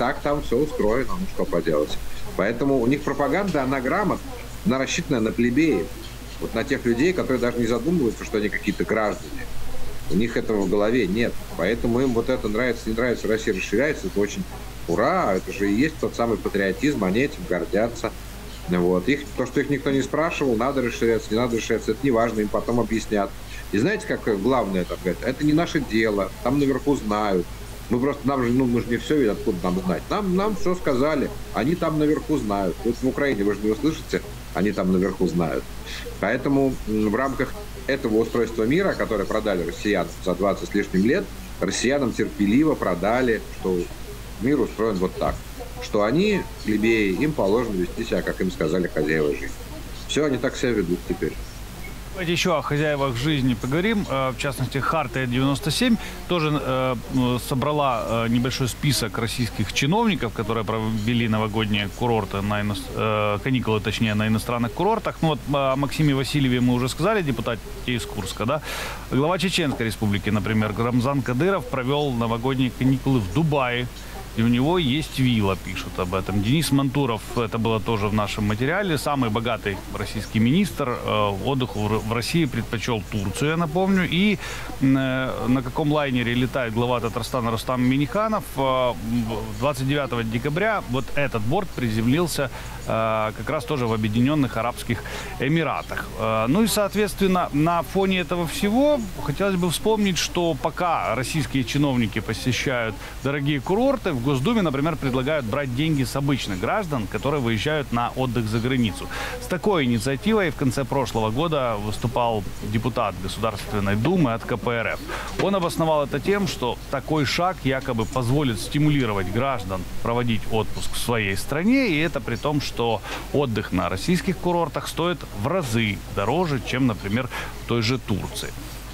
так там все устроено, ну что поделать. Поэтому у них пропаганда, она грамотная, она рассчитана на плебеев, вот на тех людей, которые даже не задумываются, что они какие-то граждане. У них этого в голове нет. Поэтому им вот это нравится, не нравится, Россия расширяется, это очень ура, это же и есть тот самый патриотизм, они этим гордятся. Вот. Их, то, что их никто не спрашивал, надо расширяться, не надо расширяться, это не важно, им потом объяснят. И знаете, как главное это? Это не наше дело, там наверху знают. Мы просто, нам же, ну, мы же не все видим, откуда нам знать. Нам все сказали, они там наверху знают. Вот в Украине, вы же не услышите, они там наверху знают. Поэтому в рамках этого устройства мира, которое продали россиянам за 20 с лишним лет, россиянам терпеливо продали, что мир устроен вот так. Что они, плебеи, им положено вести себя, как им сказали, хозяева жизни. Все, они так себя ведут теперь. Давайте еще о хозяевах жизни поговорим. В частности, Харта-97 тоже собрала небольшой список российских чиновников, которые провели новогодние курорты, каникулы, точнее, на иностранных курортах. Ну вот о Максиме Васильеве мы уже сказали, депутате из Курска, да? Глава Чеченской республики, например, Рамзан Кадыров провел новогодние каникулы в Дубае. И у него есть вилла, пишут об этом. Денис Мантуров, это было тоже в нашем материале, самый богатый российский министр. Отдых в России предпочел Турцию, я напомню. И на каком лайнере летает глава Татарстана Рустам Минниханов. 29 декабря вот этот борт приземлился как раз тоже в Объединенных Арабских Эмиратах. Ну и, соответственно, на фоне этого всего хотелось бы вспомнить, что пока российские чиновники посещают дорогие курорты, в Госдуме, например, предлагают брать деньги с обычных граждан, которые выезжают на отдых за границу. С такой инициативой в конце прошлого года выступал депутат Государственной Думы от КПРФ. Он обосновал это тем, что такой шаг якобы позволит стимулировать граждан проводить отпуск в своей стране, и это при том, что отдых на российских курортах стоит в разы дороже, чем, например, в той же Турции.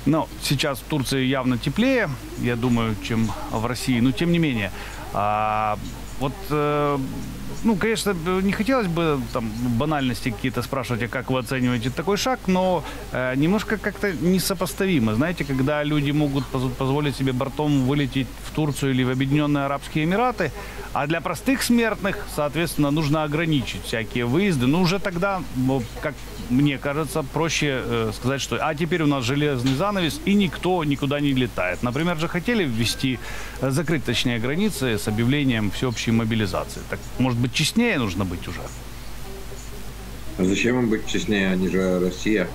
Но сейчас в Турции явно теплее, я думаю, чем в России, но тем не менее. Ну, конечно, не хотелось бы там банальности какие-то спрашивать, а как вы оцениваете такой шаг, но немножко как-то несопоставимо. Знаете, когда люди могут позволить себе бортом вылететь в Турцию или в Объединенные Арабские Эмираты, а для простых смертных, соответственно, нужно ограничить всякие выезды. Ну, уже тогда, как мне кажется, проще сказать, что а теперь у нас железный занавес, и никто никуда не летает. Например, же хотели ввести, закрыть, точнее, границы с объявлением всеобщей мобилизации. Так, может быть, честнее нужно быть уже. А зачем им быть честнее? Они же Россия.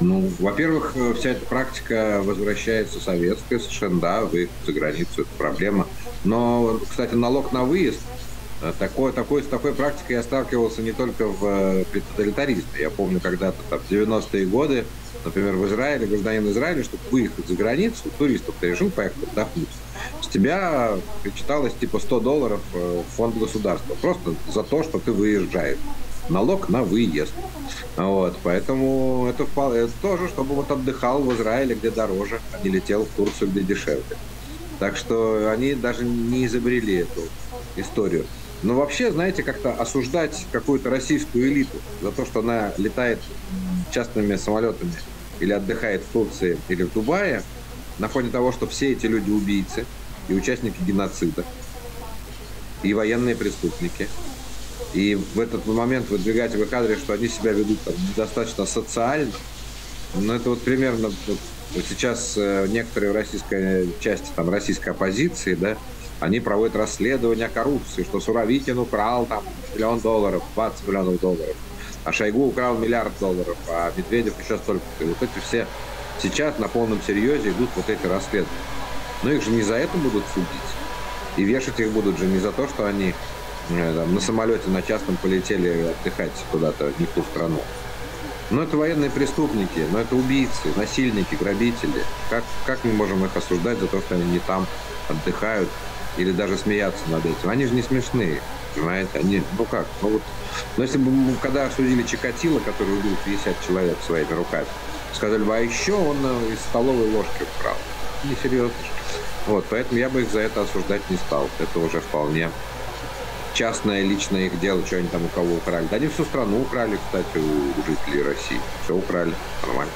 Ну, во-первых, вся эта практика возвращается советская совершенно, да, выезд за границу, это проблема. Но, кстати, налог на выезд, с такой практикой я сталкивался не только в тоталитаризме. Я помню, когда-то там, в 90-е годы, например, в Израиле, гражданин Израиля, чтобы выехать за границу, туристов, ты решил поехать отдохнуть. С тебя причиталось типа $100 в фонд государства. Просто за то, что ты выезжаешь. Налог на выезд. Вот. Поэтому это вполне тоже, чтобы вот отдыхал в Израиле, где дороже, а не летел в Турцию, где дешевле. Так что они даже не изобрели эту историю. Но вообще, знаете, как-то осуждать какую-то российскую элиту за то, что она летает частными самолетами или отдыхает в Турции или в Дубае, на фоне того, что все эти люди убийцы и участники геноцида, и военные преступники. И в этот момент выдвигать в их адрес, что они себя ведут там недостаточно социально. Но это вот примерно вот сейчас некоторые в российской части, там, российской оппозиции, да, они проводят расследование коррупции, что Суровикин украл там $1 миллион, $20 миллионов, а Шойгу украл $1 миллиард, а Медведев еще столько-то. И вот эти все сейчас на полном серьезе идут вот эти расследования. Но их же не за это будут судить. И вешать их будут же не за то, что они там, на самолете на частном полетели отдыхать куда-то, не в ту страну. Но это военные преступники, но это убийцы, насильники, грабители. Как мы можем их осуждать за то, что они не там отдыхают или даже смеяться над этим? Они же не смешные, понимаете? Они, ну как, ну вот. Но если бы мы когда осудили Чикатило, который убил 50 человек своими руками, сказали бы, а еще он из столовой ложки украл. Несерьезно. Вот, поэтому я бы их за это осуждать не стал. Это уже вполне частное, личное их дело, что они там у кого украли. Да они всю страну украли, кстати, у жителей России. Все украли, нормально.